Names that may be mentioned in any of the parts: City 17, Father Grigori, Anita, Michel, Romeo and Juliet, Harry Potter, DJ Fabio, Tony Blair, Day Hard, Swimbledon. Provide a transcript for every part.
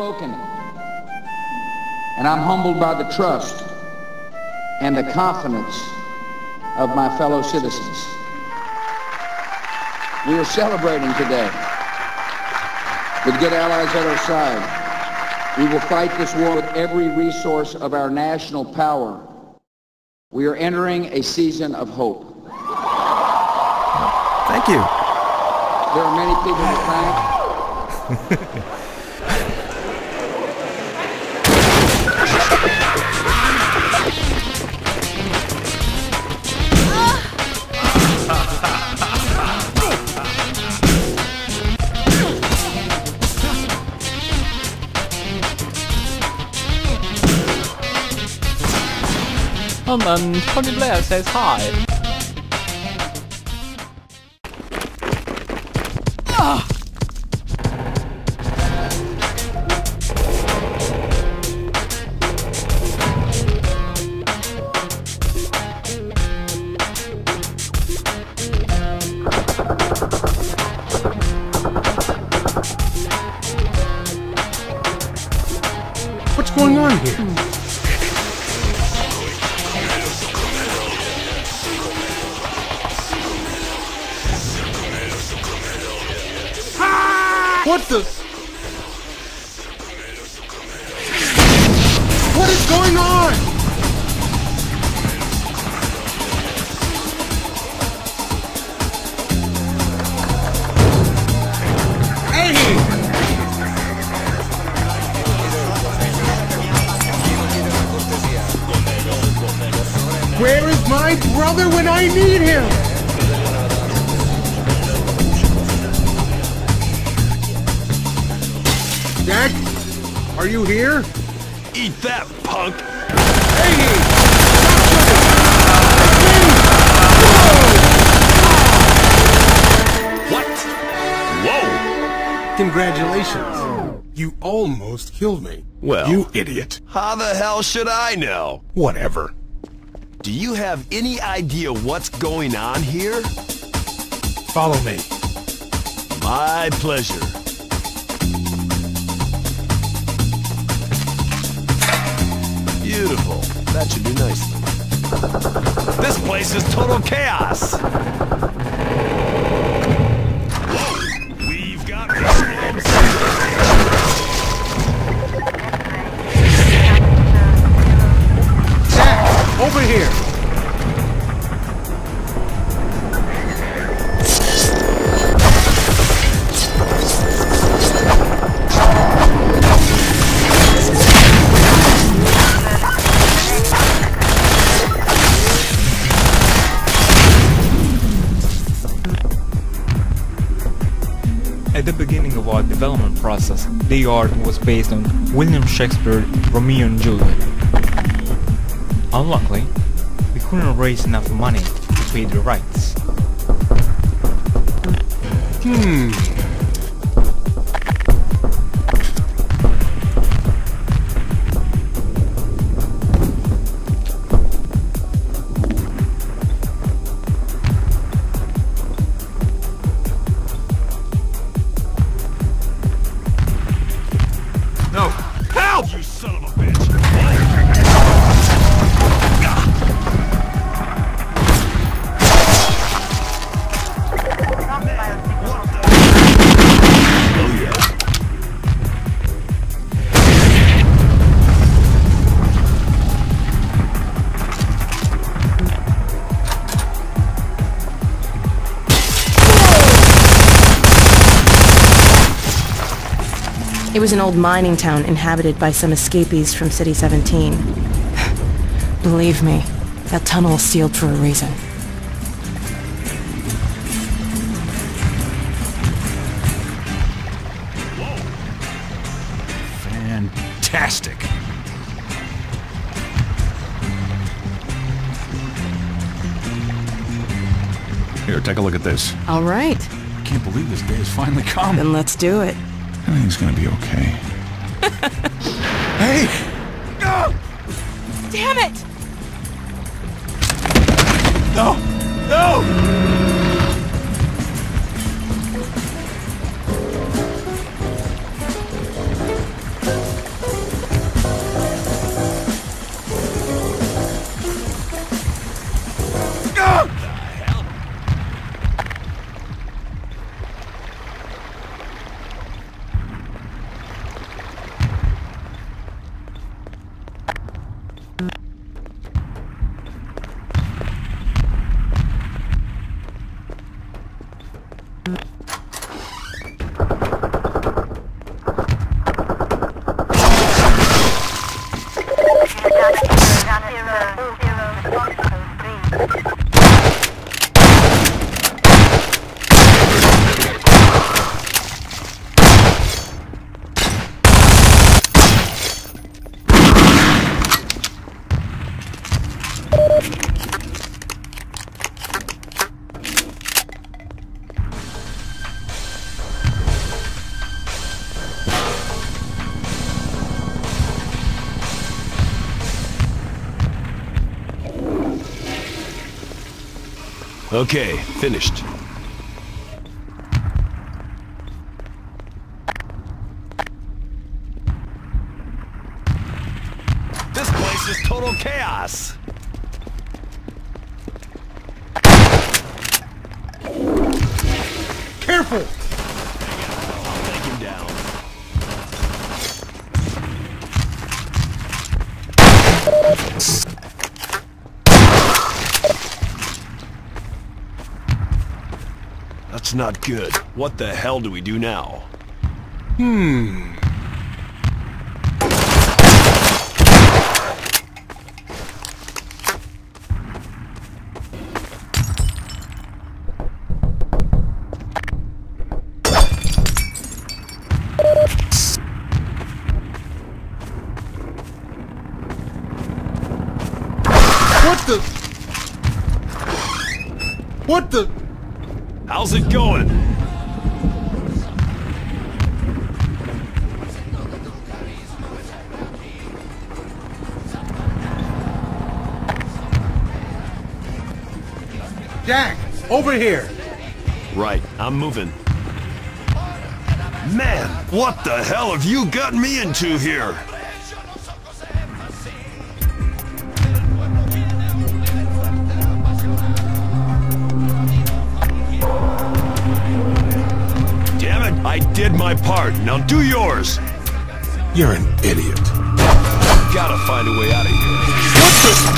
spoken, and I'm humbled by the trust and the confidence of my fellow citizens. We are celebrating today with good allies at our side. We will fight this war with every resource of our national power. We are entering a season of hope. Thank you. There are many people to thank. Tony Blair says hi. What's going on here? What the? What is going on? Hey! Where is my brother when I need him? Jack, are you here? Eat that, punk! Hey! What? Whoa! Congratulations. You almost killed me. Well, you idiot. How the hell should I know? Whatever. Do you have any idea what's going on here? Follow me. My pleasure. Beautiful. That should do nicely. This place is total chaos! Whoa. We've got problems. Over here! At the beginning of our development process, Day Hard was based on William Shakespeare's Romeo and Juliet. Unluckily, we couldn't raise enough money to pay the rights. No! Help! You son of a bitch! It was an old mining town inhabited by some escapees from City 17. Believe me, that tunnel is sealed for a reason. Fantastic! Here, take a look at this. All right. I can't believe this day has finally come. Then let's do it. Everything's gonna be okay. Hey! No! Damn it! No! No! Okay, finished. This place is total chaos. Careful! I'll take him down. That's not good. What the hell do we do now? What the? How's it going? Jack, over here. Right, I'm moving. Man, what the hell have you got me into here? I did my part, now do yours! You're an idiot. Gotta find a way out of here. What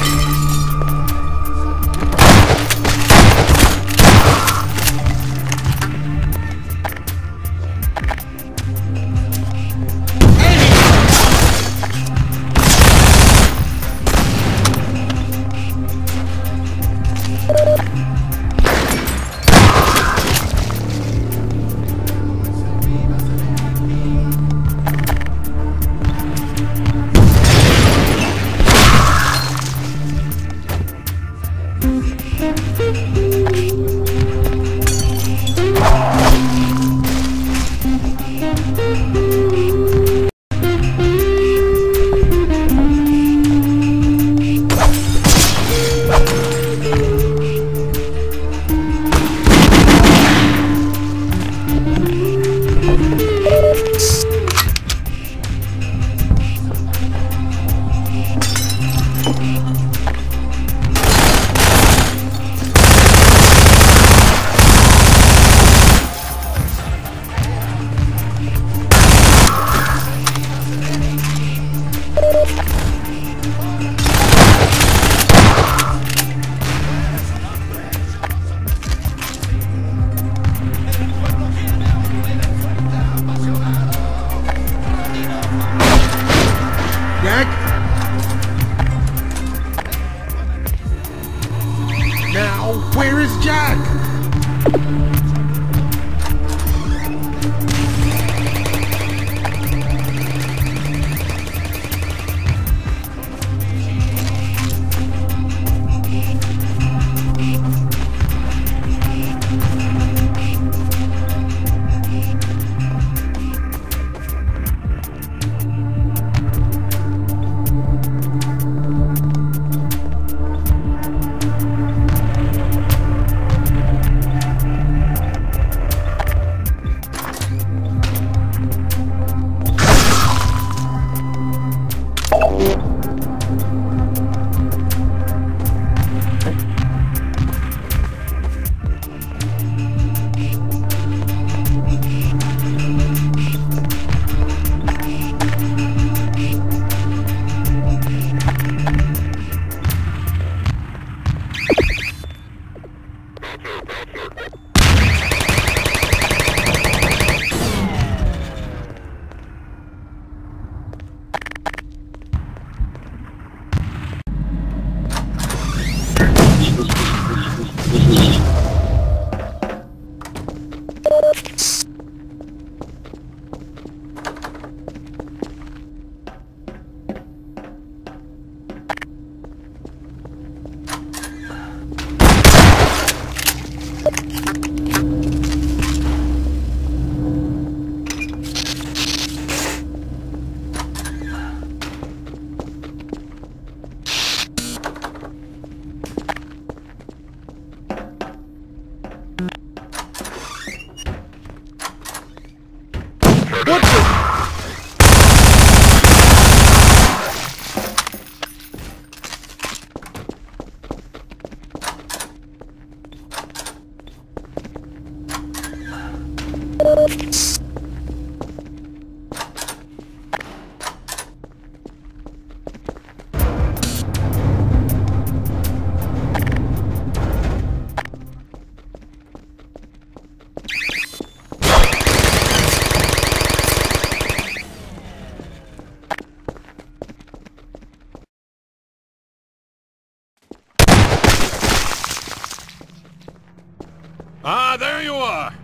Ah, there you are!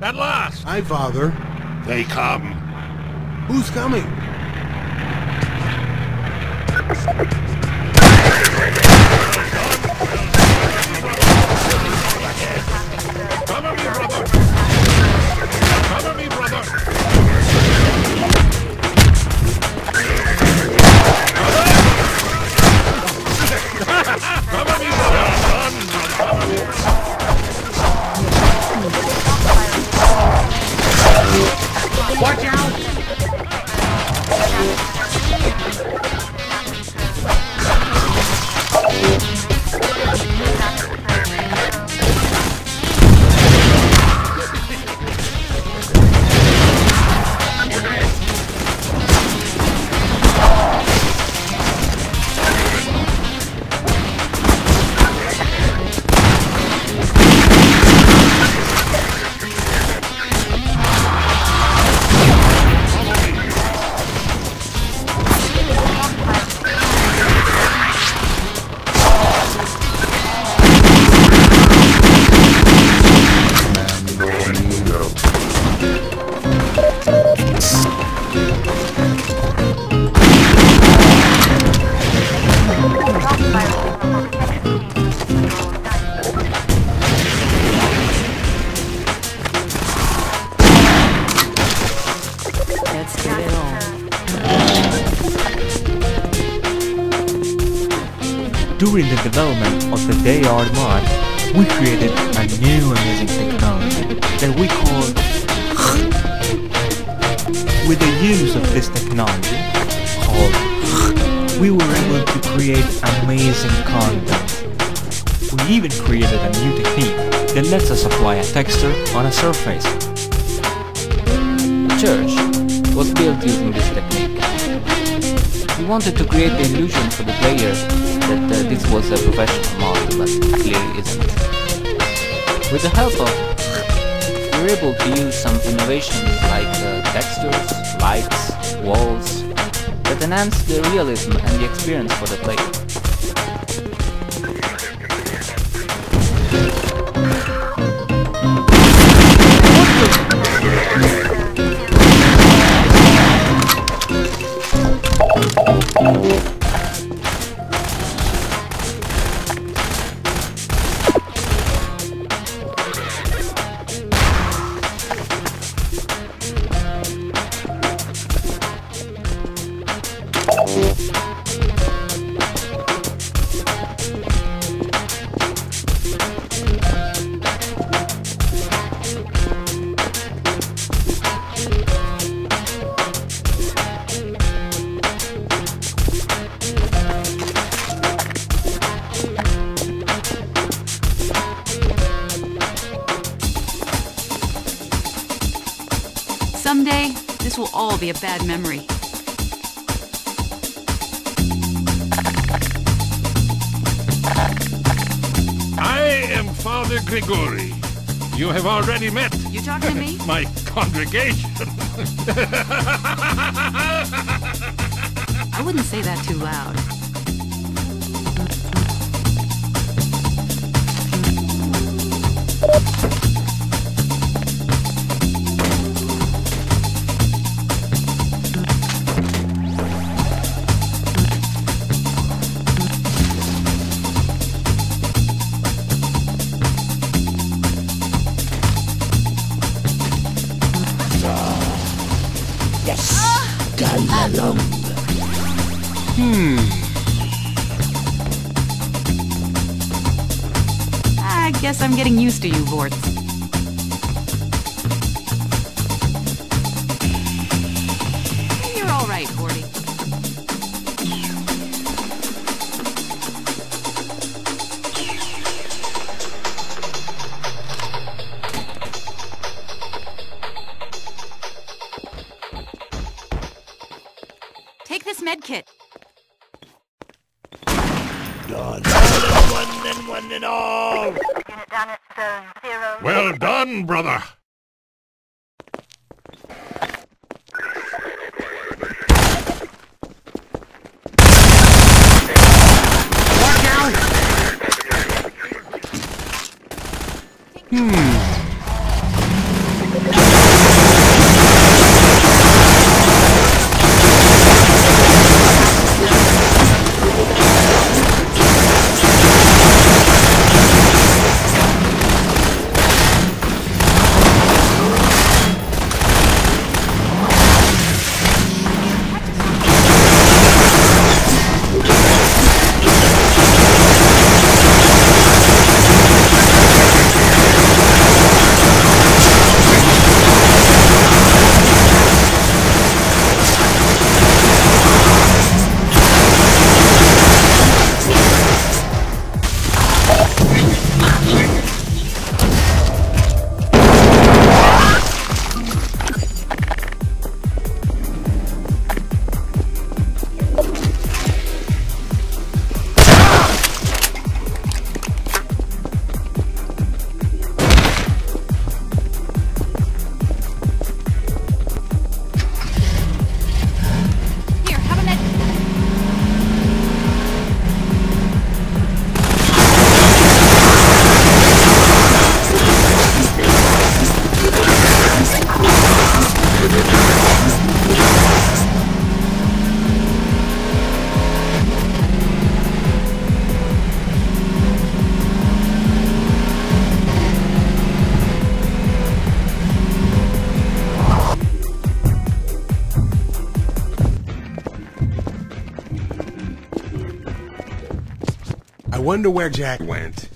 At last! Hi, Father. They come. Who's coming? Cover me, brother! Cover me, brother! Cover me, brother! Cover me, brother! Watch out! During the development of the Day Hard mod, we created a new amazing technology that we called With the use of this technology called we were able to create amazing content. We even created a new technique that lets us apply a texture on a surface. The church was built using this technique. We wanted to create the illusion for the player that this was a professional mod, but clearly isn't. With the help of we were able to use some innovations like textures, lights, walls, that enhance the realism and the experience for the player. Someday, this will all be a bad memory. I am Father Grigori. You have already met. You talk to me? My congregation. I wouldn't say that too loud. I guess I'm getting used to you, Vorts. You're all right, Vorty. med kit. Done. One and all. Unit down at zone 0. Well done, brother. I wonder where Jack went.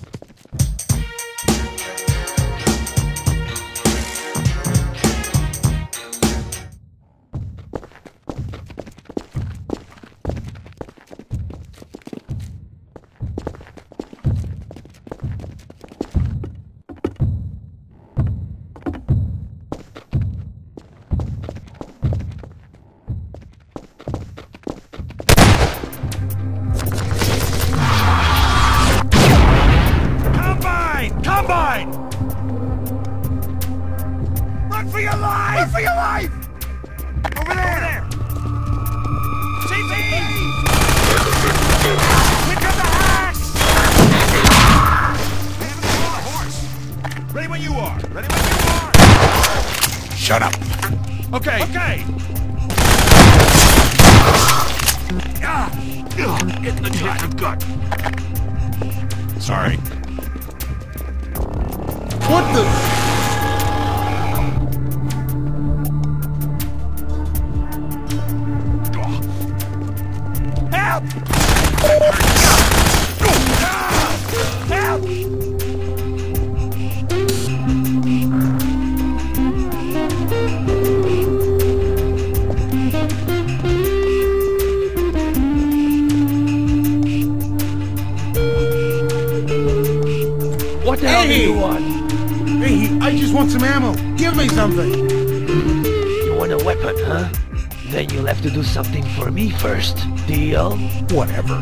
First, deal? Whatever.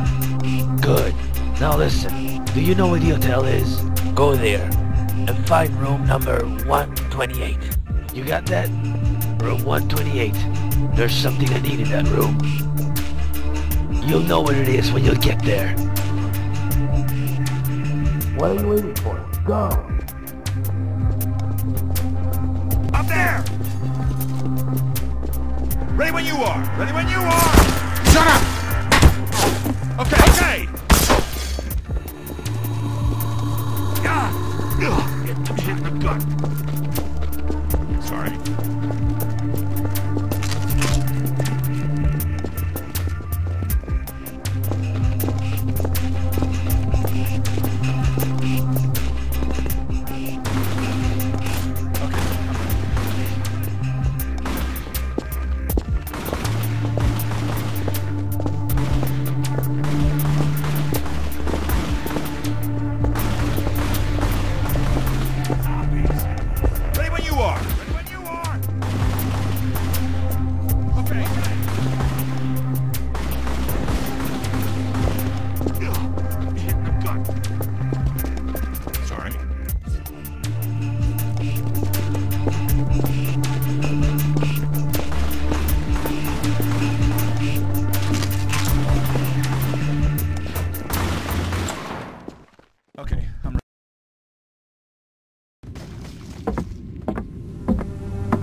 Good. Now listen, do you know where the hotel is? Go there and find room number 128. You got that? Room 128. There's something I need in that room. You'll know what it is when you get there. What are you waiting for? Go! Up there! Ready when you are! Ready when you are! Shut up! Okay, okay! Get the shit in the gut. Sorry.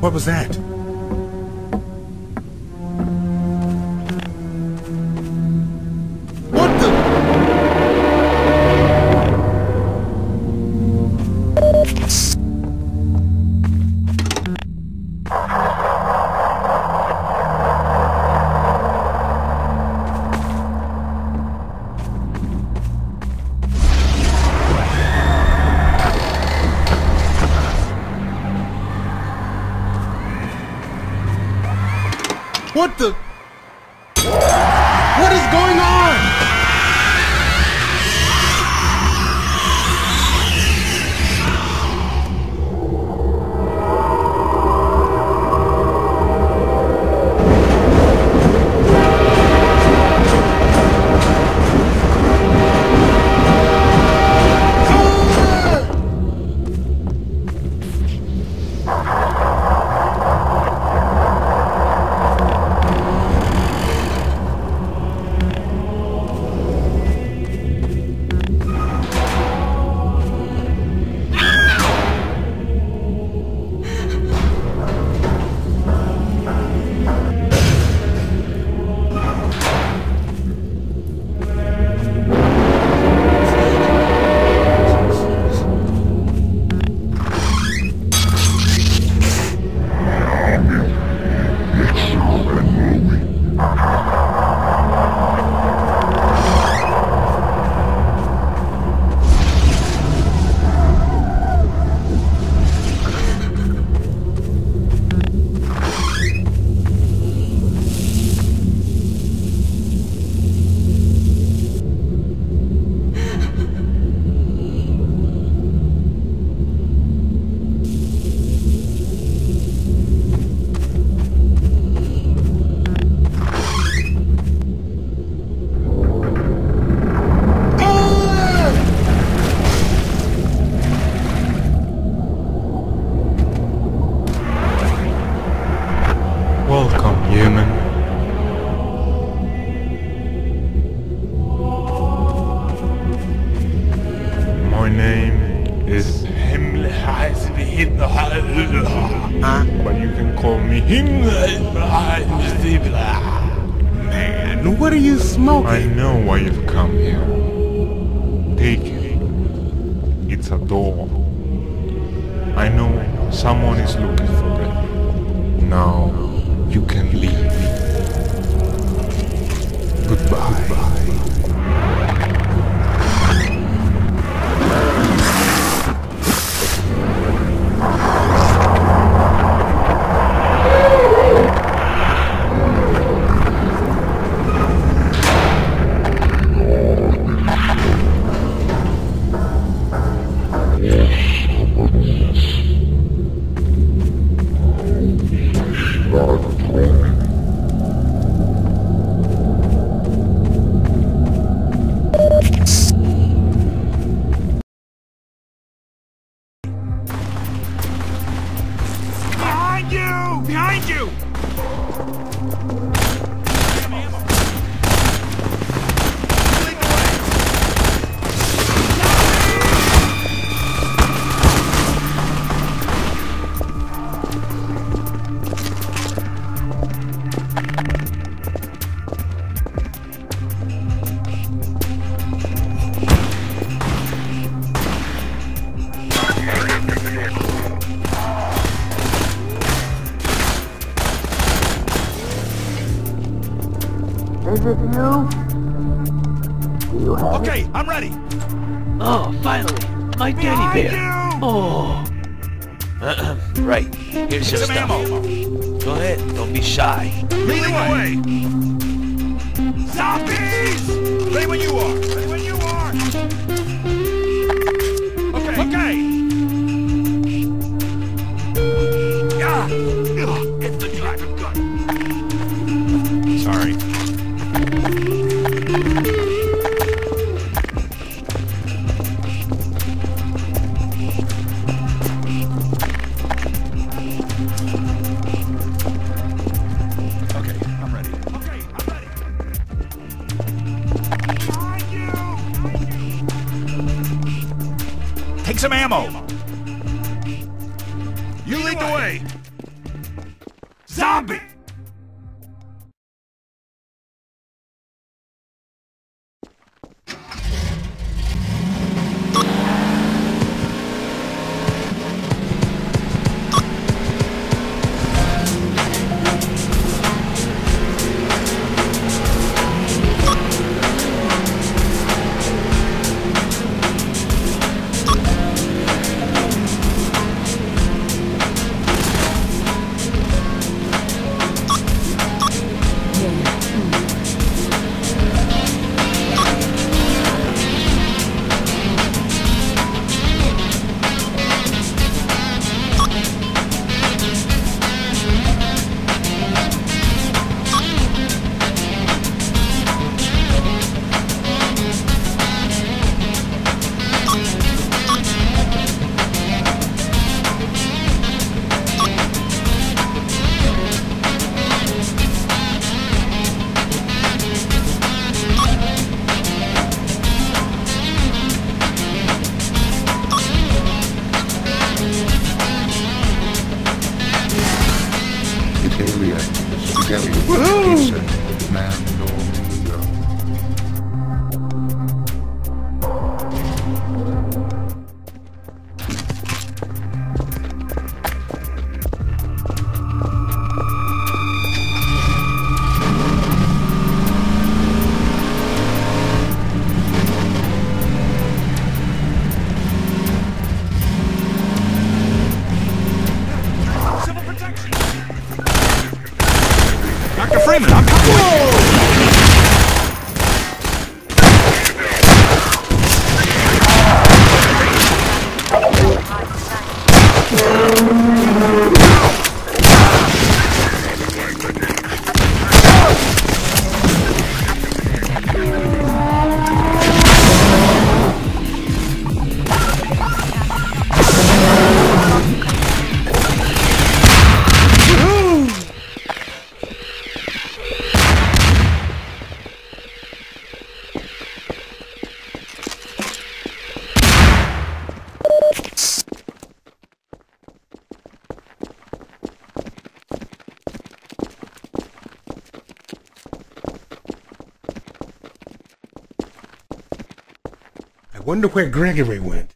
What was that? What is going on? Man, what are you smoking? I know why you've come here. Take it. It's a door. I know someone is looking for them. Now you can leave. Goodbye. Is it you? Okay, I'm ready! Oh, finally! My daddy bear! Oh! Right, here's your stuff. Ammo. Go ahead, don't be shy. Lead the way! Zombies! Stay where you are! Stay where you are! Okay! Okay! Yeah. It's the dragon gun! Sorry. Some ammo. You lead the way. zombie! I wonder where Grigori went.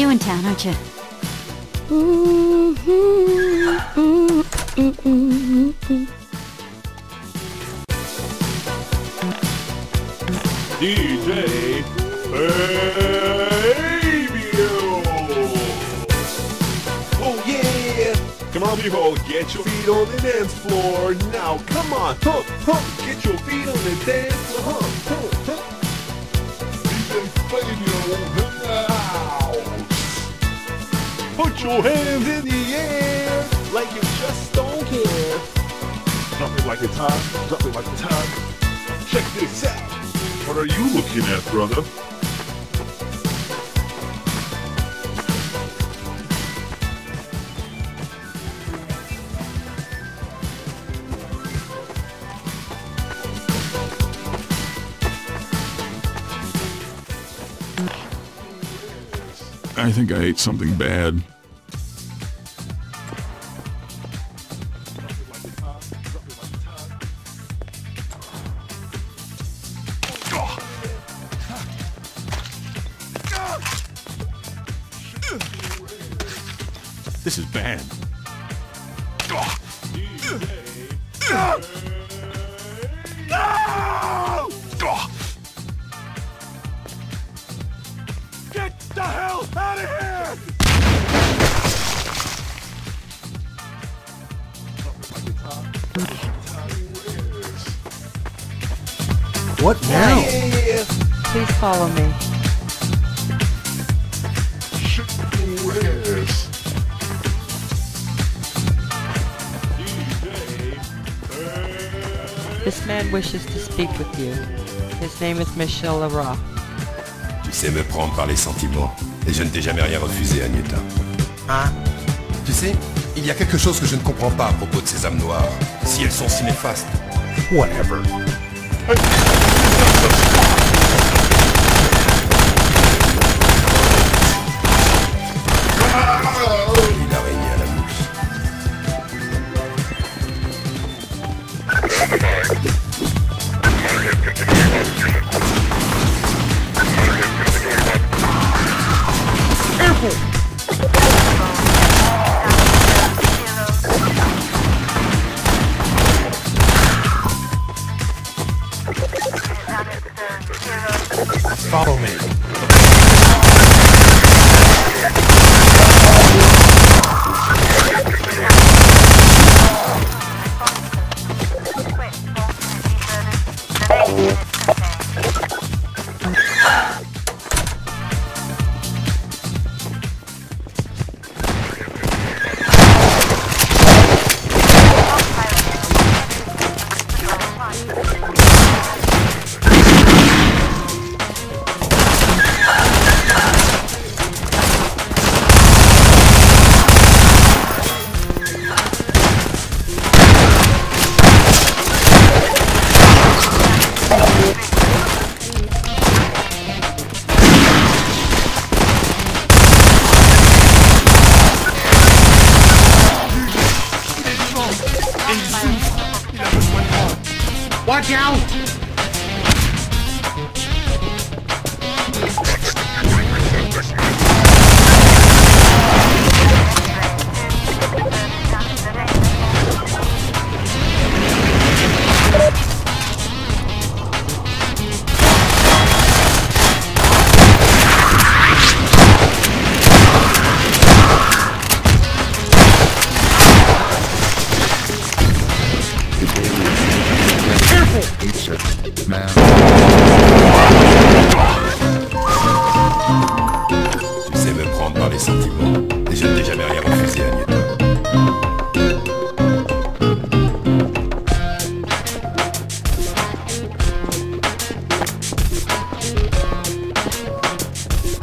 New in town, aren't you? DJ Fabio! Oh yeah! Come on people, get your feet on the dance floor! Now come on, hump, hump! Get your feet on the dance floor! Hump, hump, hump! DJ Fabio! Put your hands in the air like you just don't care. Drop it like it's hot, drop it like it's hot. Check this out. What are you looking at, brother? I think I ate something bad. This is bad. What now? Please follow me. This man wishes to speak with you. His name is Michel. Tu sais me prendre par les sentiments, et je ne t'ai jamais rien refusé, Anita. Hein? Tu sais, il y a quelque chose que je ne comprends pas à propos de ces âmes noires, si elles sont si néfastes. Whatever. Il a régné à la bouche. Follow me. Watch out!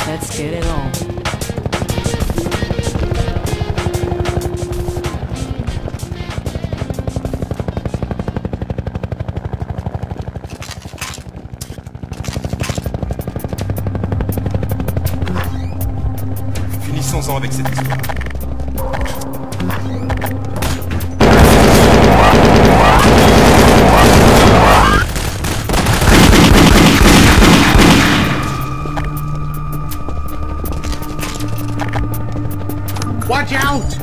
Let's get it on. Finissons-en avec cette histoire. Watch out!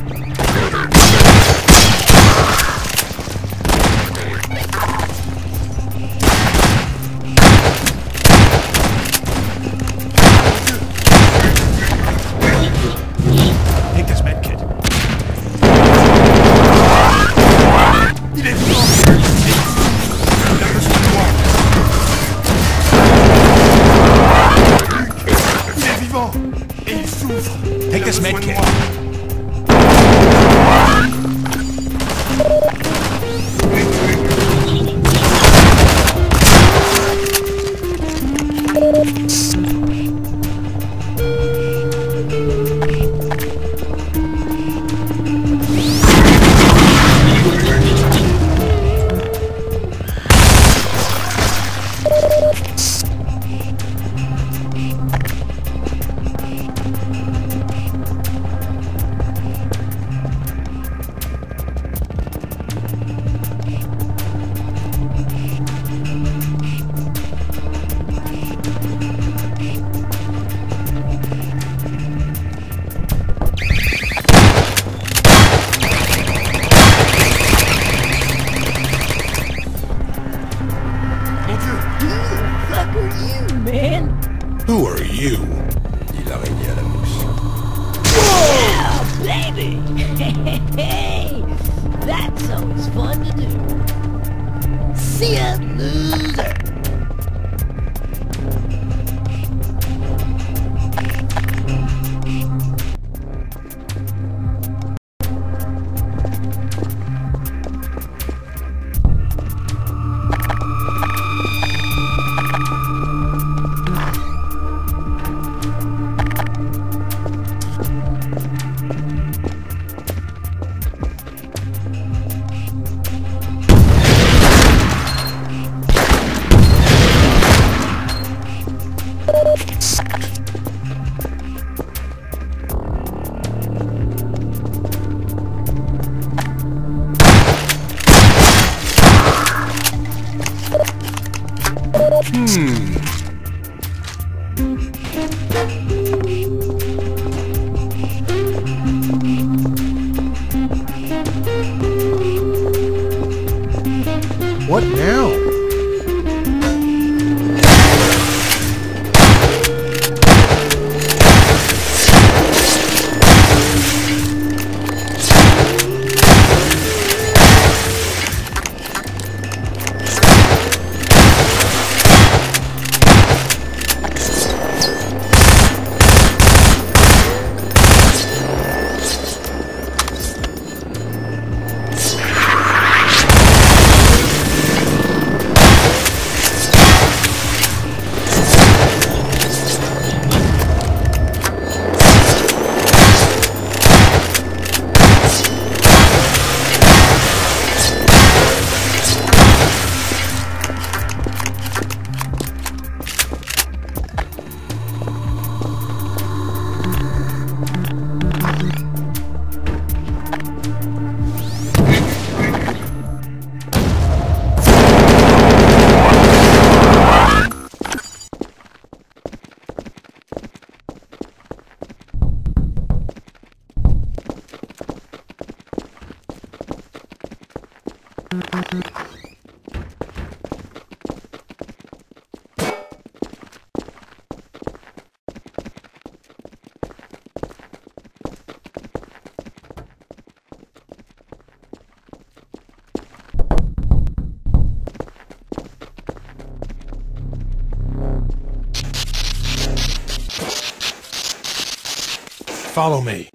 Follow me.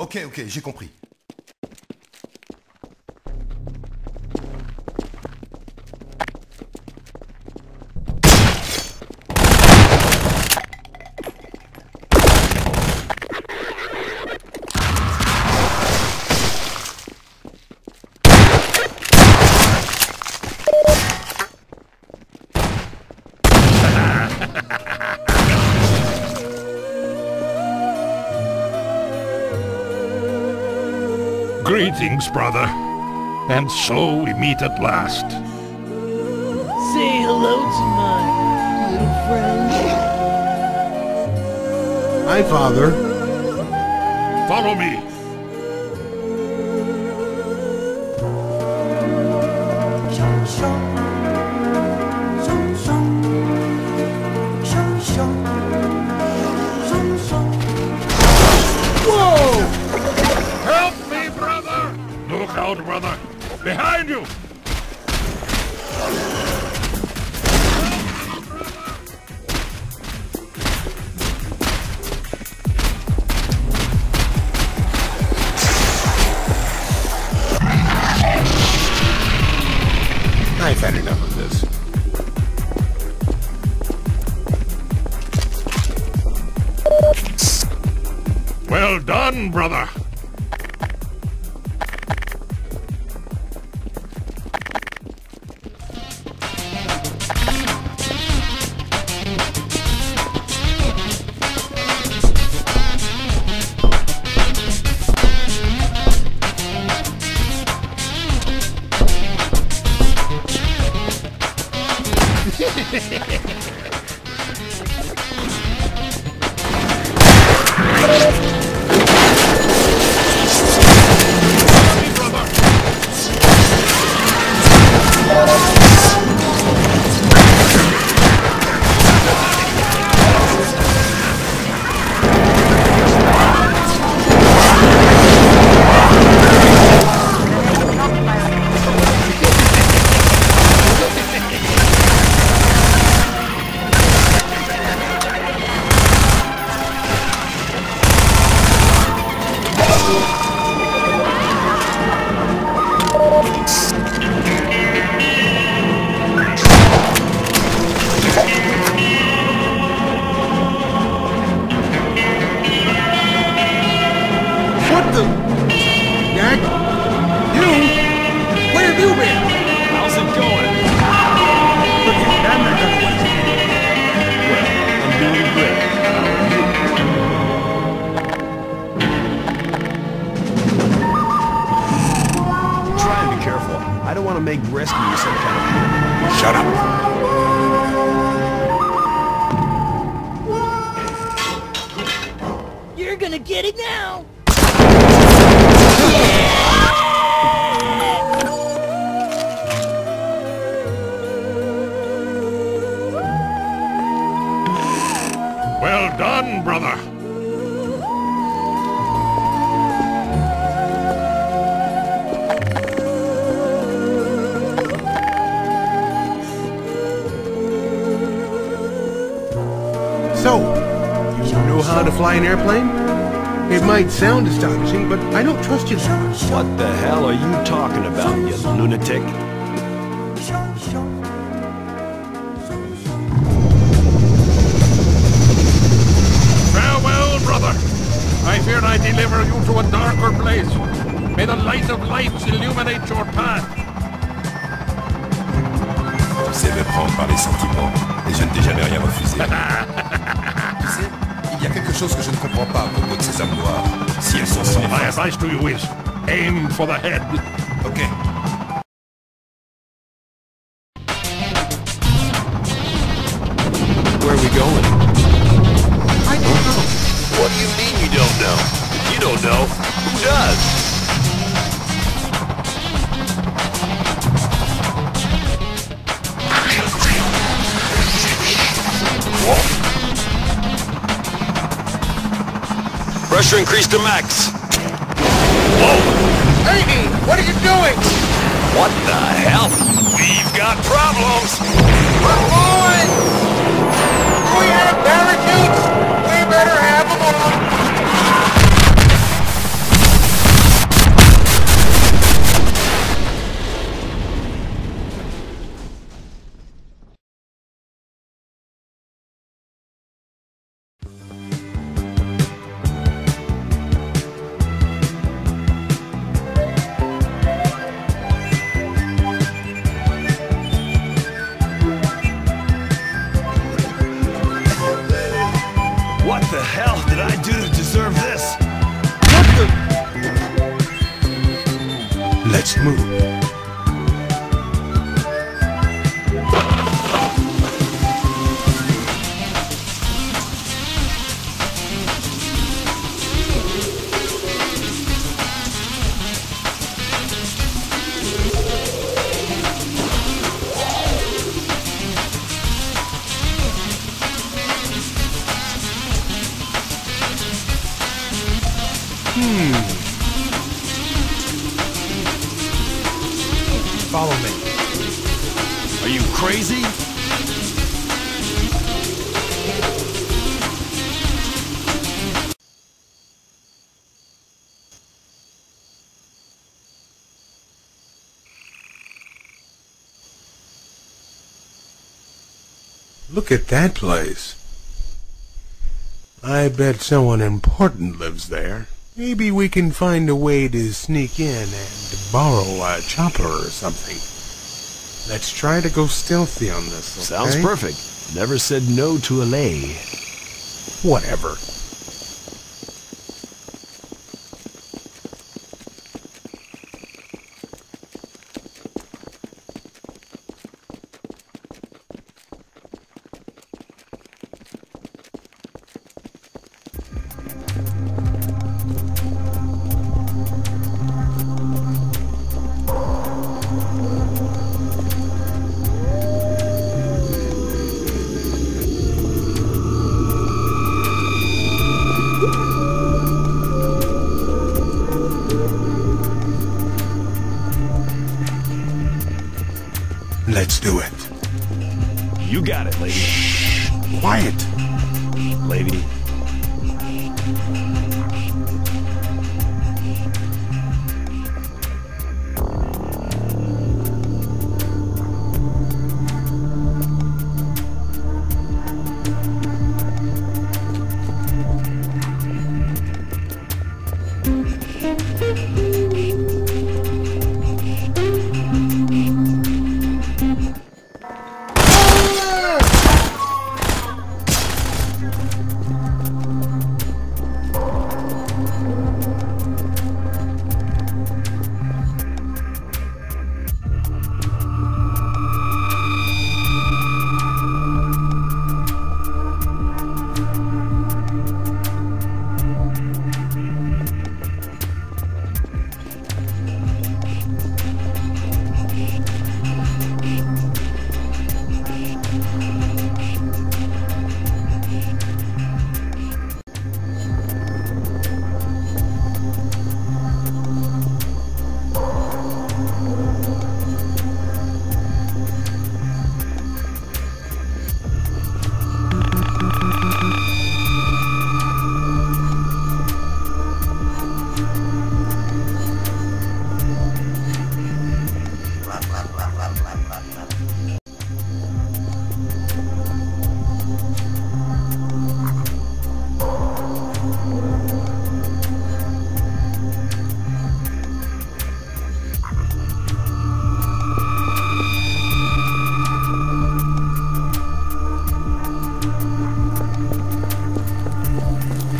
Ok, j'ai compris. Greetings, brother. And so we meet at last. Say hello to my little friend. Hi, Father. Follow me. old brother! Behind you! I've had enough of this. Well done, brother. An airplane? It might sound astonishing, but I don't trust you. What the hell are you talking about, you lunatic? Farewell, brother. I fear I deliver you to a darker place. May the light of lights illuminate your path. Tu sais me prendre par les sentiments, et je ne t'ai jamais rien refusé. Il y a quelque chose que je ne comprends pas à propos de ces âmes noires, si elles sont sans force. My advice to you is, aim for the head. Okay. Where are we going? I don't know. What do you mean you don't know? You don't know? Who does? Pressure increased to max. Whoa! Amy, what are you doing? What the hell? We've got problems! We're fine! We had a barricade! We better have them Follow me. Are you crazy? Look at that place. I bet someone important lives there. Maybe we can find a way to sneak in and borrow a chopper or something. Let's try to go stealthy on this, okay? Sounds perfect. Never said no to a lay. Whatever. Let's do it. You got it, lady. Shh, quiet. Lady.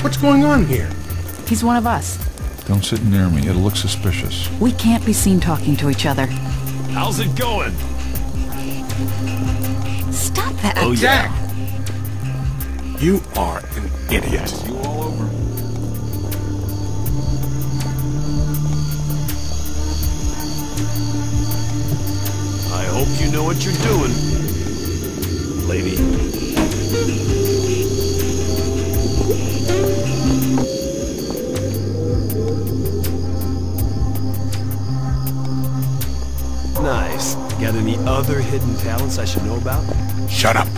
What's going on here? He's one of us. Don't sit near me. It'll look suspicious. We can't be seen talking to each other. How's it going? Stop that. Oh, Jack! Yeah. You are an idiot. You all over. I hope you know what you're doing, lady. Nice. Got any other hidden talents I should know about? Shut up.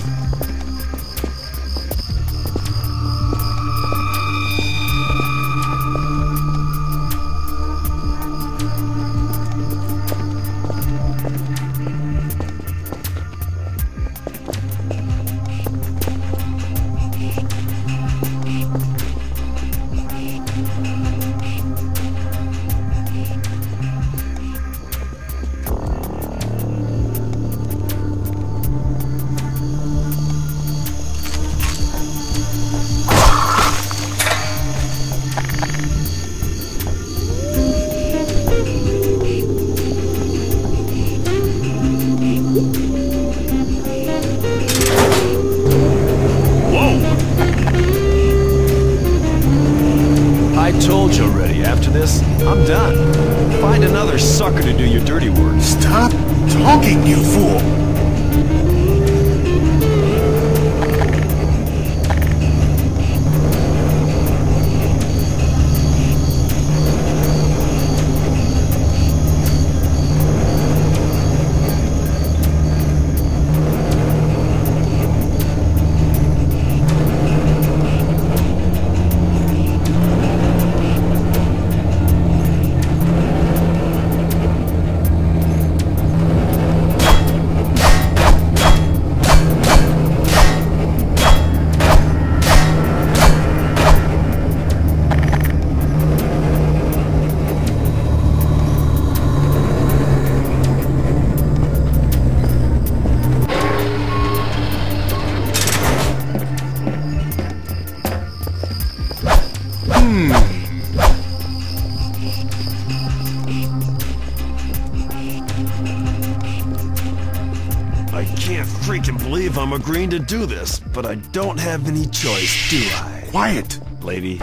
I can't freaking believe I'm agreeing to do this, but I don't have any choice, do I? Quiet, lady.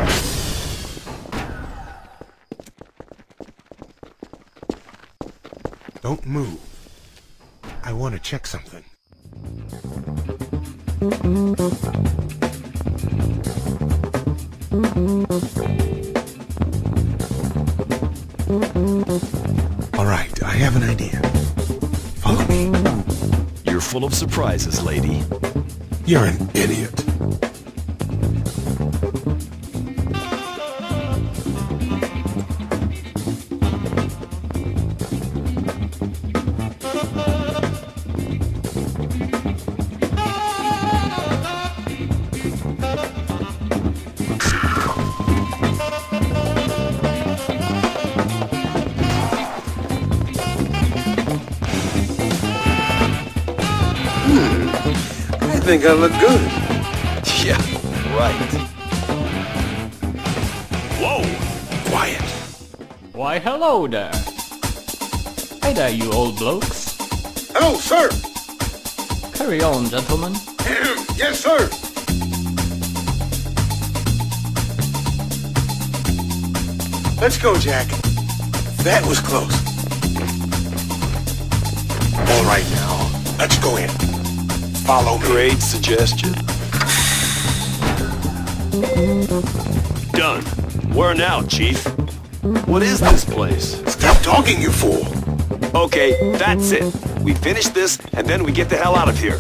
Don't move. I want to check something. All right, I have an idea. Follow me. You're full of surprises, lady. You're an idiot. I think I look good. Yeah, right. Whoa! Quiet. Why, hello there. Hey there, you old blokes. Hello, sir. Carry on, gentlemen. Yes, sir. Let's go, Jack. That was close. All right, now. Let's go in. Follow me. Great suggestion. Done. Where now, Chief? What is this place? Stop talking, you fool! Okay, that's it. We finish this, and then we get the hell out of here.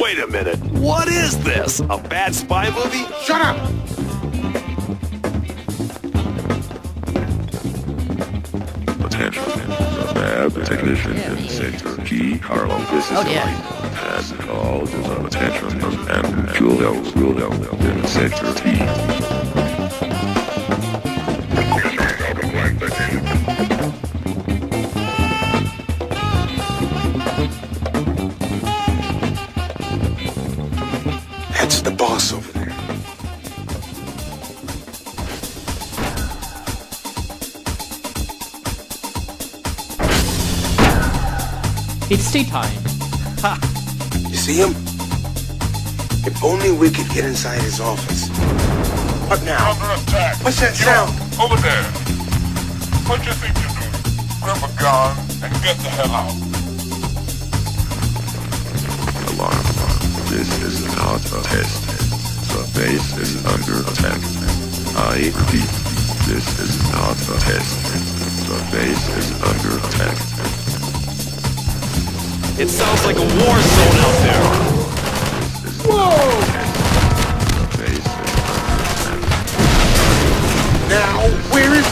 Wait a minute. What is this? A bad spy movie? Shut up! Technician in Sector G, Carlo, this is Ellie. Has called the attention of M. Julio in Sector T. That's the boss over there. It's tea time. Ha! You see him? If only we could get inside his office. What now? Under attack. What's that sound? Over there. What do you think you're doing? Grab a gun and get the hell out. Alarm. This is not a test. The base is under attack. I repeat, this is not a test. The base is under attack. It sounds like a war zone out there. Whoa! Now, where is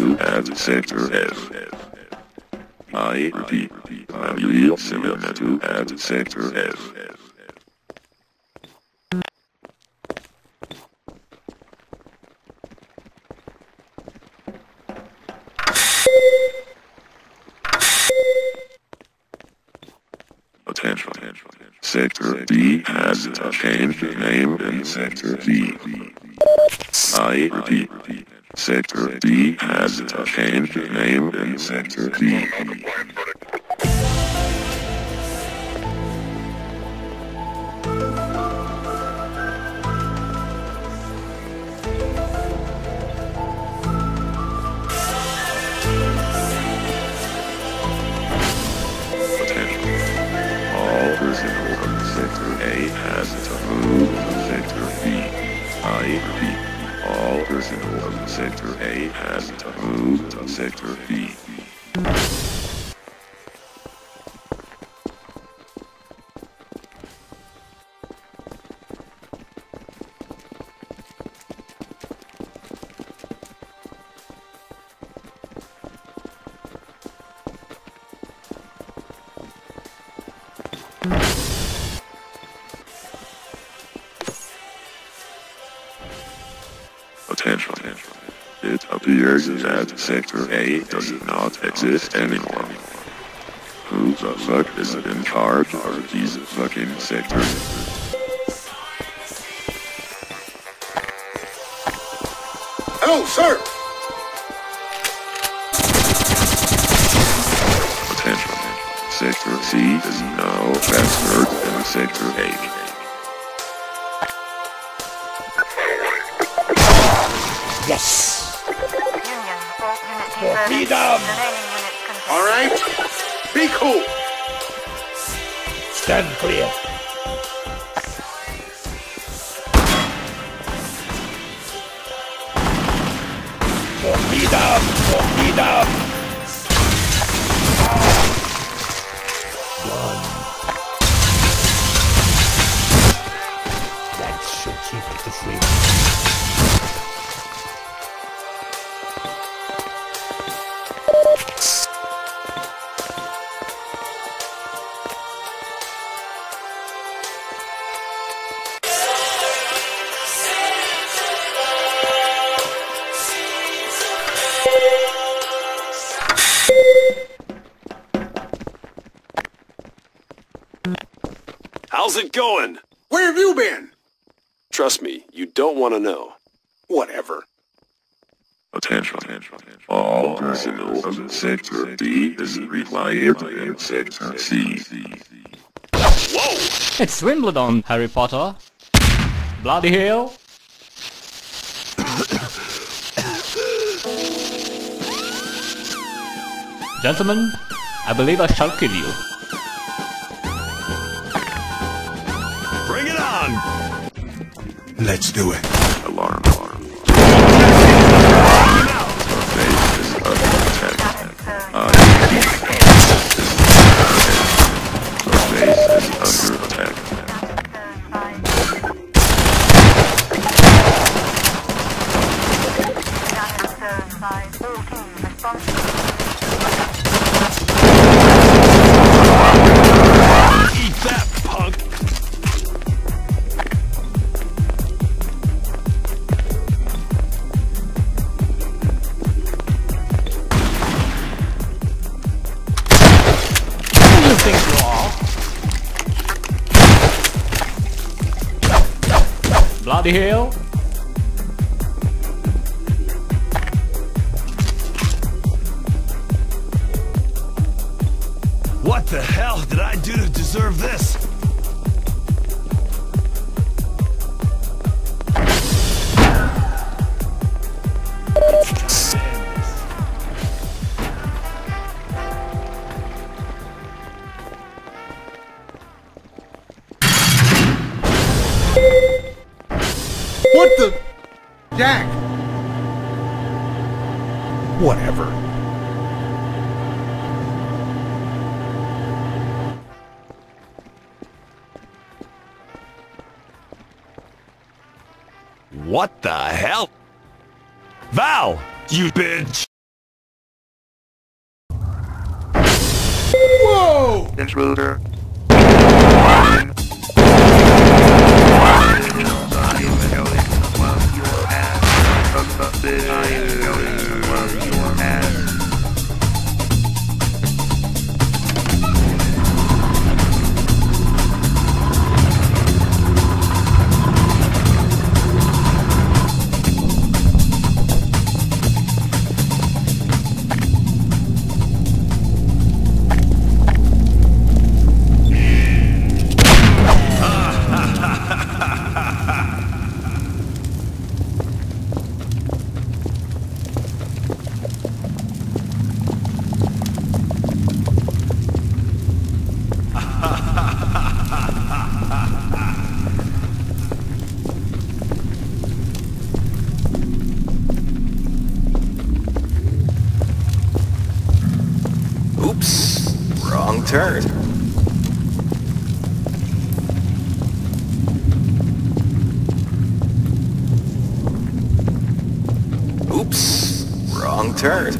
to add sector F. I repeat, I will submit to add sector F. Attention. Sector D has changed the name in Sector D. I repeat, Sector D has changed the name in Sector D. Sector A has moved to Sector B. I repeat, all personnel from Sector A has moved to Sector B. It appears that Sector A does not exist anymore. Who the fuck is in charge of these fucking sectors? Hello, sir! Attention. Sector C is now transferred to Sector A. Yes! Be dumb! Alright? Be cool! Stand clear! Be dumb! Be dumb! One. That should keep it to free. How's it going? Where have you been? Trust me, you don't want to know. Whatever. Attention. All personnel of Sector D is required in Sector C. Whoa! It's Swimbledon, Harry Potter. Bloody hell. Gentlemen, I believe I shall kill you. Bring it on! Let's do it. Alarm, alarm. Bloody hell! What the hell did I do to deserve this? What the... Jack! Whatever. What the hell? Val, you bitch! intruder. Turn. Oops, wrong turn.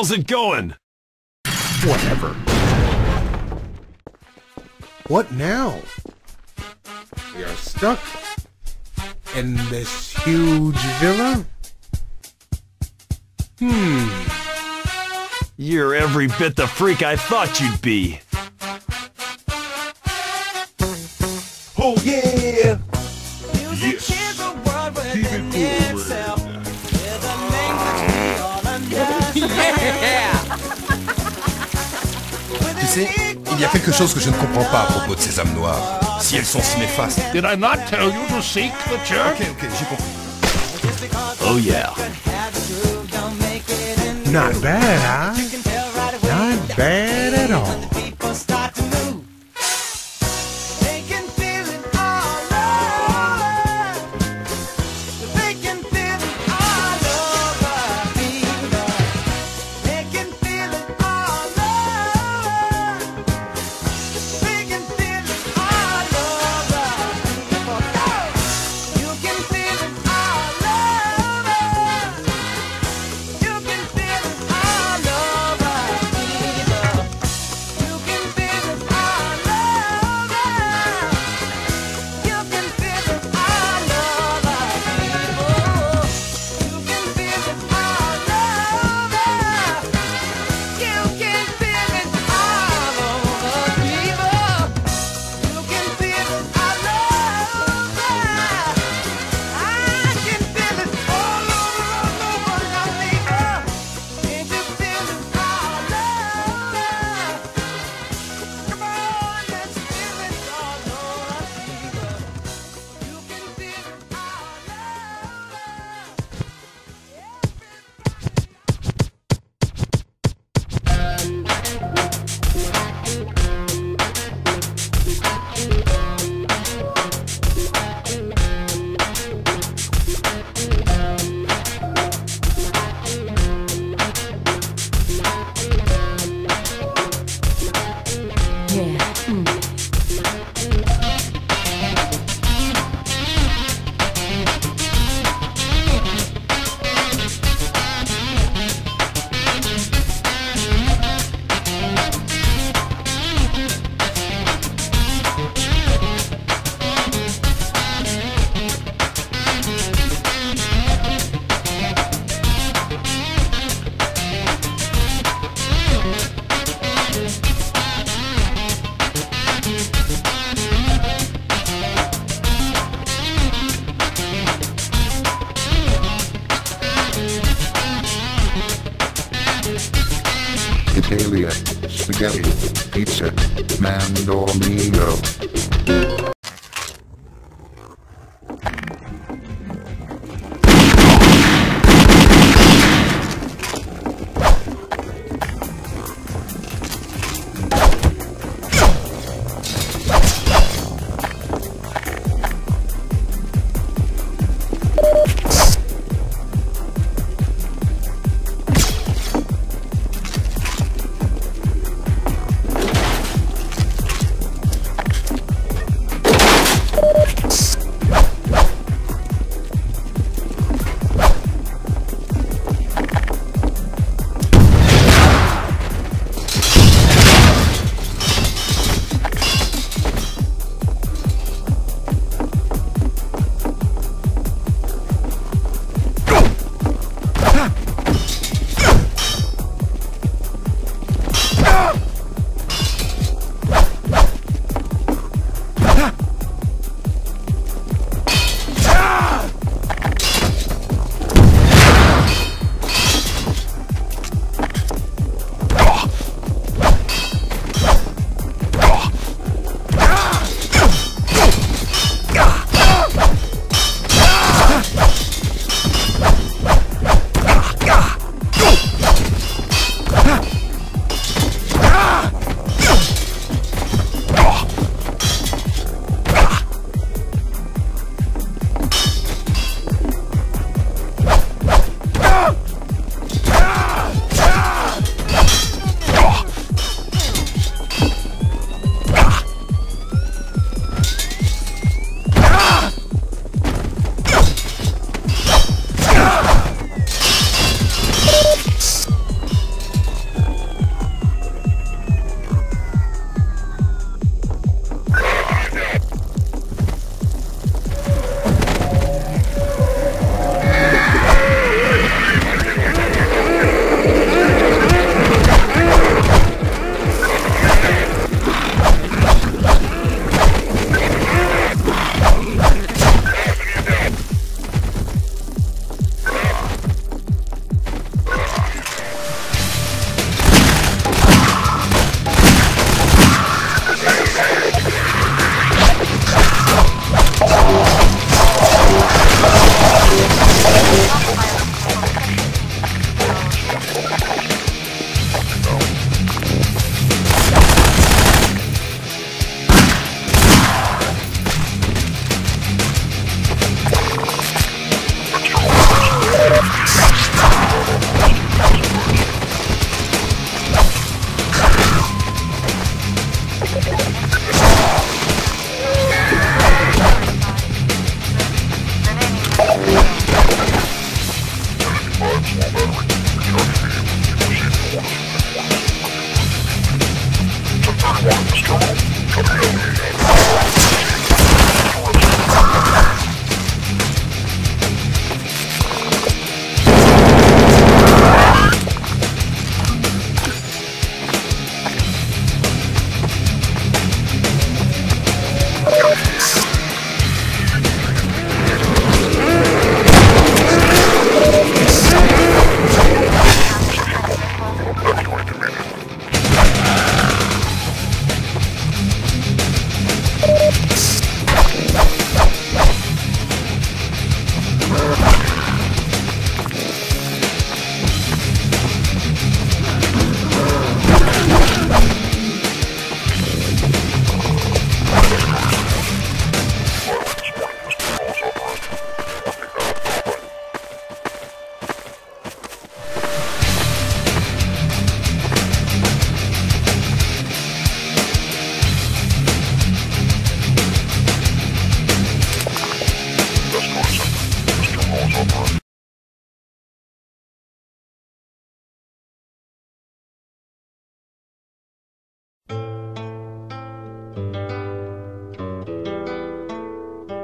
How's it going? Whatever. What now? We are stuck in this huge villa? You're every bit the freak I thought you'd be. Oh yeah! Music is the world within itself. It's a thing that we all understand. Tu sais, il y a quelque chose que je ne comprends pas à propos de ces âmes noires. Si elles sont si néfastes. Did I not tell you to seek the church? Ok, j'ai compris. Oh yeah. Not bad, huh? Not bad at all. Italia, spaghetti, pizza, mandolino.